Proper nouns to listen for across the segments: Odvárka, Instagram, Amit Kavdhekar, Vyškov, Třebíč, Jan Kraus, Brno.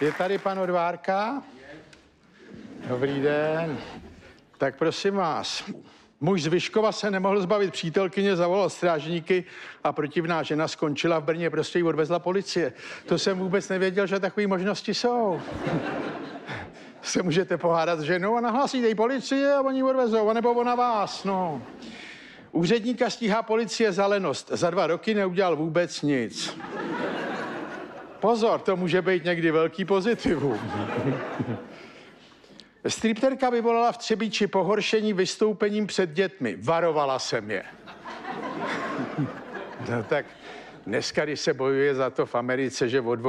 Je tady pan Odvárka? Dobrý den. Tak prosím vás, muž z Vyškova se nemohl zbavit přítelkyně, zavolal strážníky a protivná žena skončila v Brně, prostě ji odvezla policie. To jsem vůbec nevěděl, že takové možnosti jsou. Se můžete pohádat s ženou a nahlásíte jí policii a oni ji odvezou, anebo ona vás, no. Úředníka stíhá policie za lenost. Za 2 roky neudělal vůbec nic. Pozor, to může být někdy velký pozitivum. Stripterka vyvolala v Třebíči pohoršení vystoupením před dětmi. Varovala jsem je. No tak dneska, když se bojuje za to v Americe, že od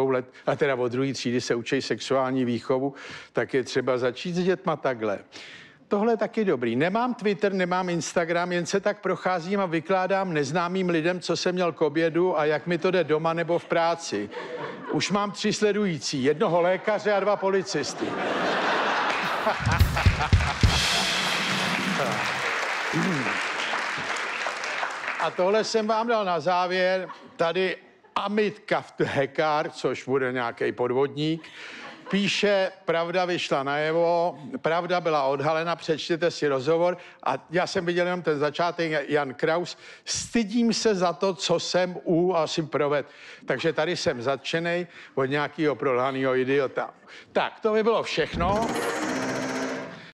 druhé třídy se učí sexuální výchovu, tak je třeba začít s dětma takhle. Tohle je taky dobrý. Nemám Twitter, nemám Instagram, jen se tak procházím a vykládám neznámým lidem, co jsem měl k obědu a jak mi to jde doma nebo v práci. Už mám 3 sledující, jednoho lékaře a 2 policisty. A tohle jsem vám dal na závěr. Tady Amit Kavdhekar, což bude nějaký podvodník, píše, pravda vyšla najevo, pravda byla odhalena, přečtěte si rozhovor. A já jsem viděl jenom ten začátek, Jan Kraus. Stydím se za to, co jsem asi provedl. Takže tady jsem zatčenej od nějakého prolhaného idiota. Tak, to by bylo všechno.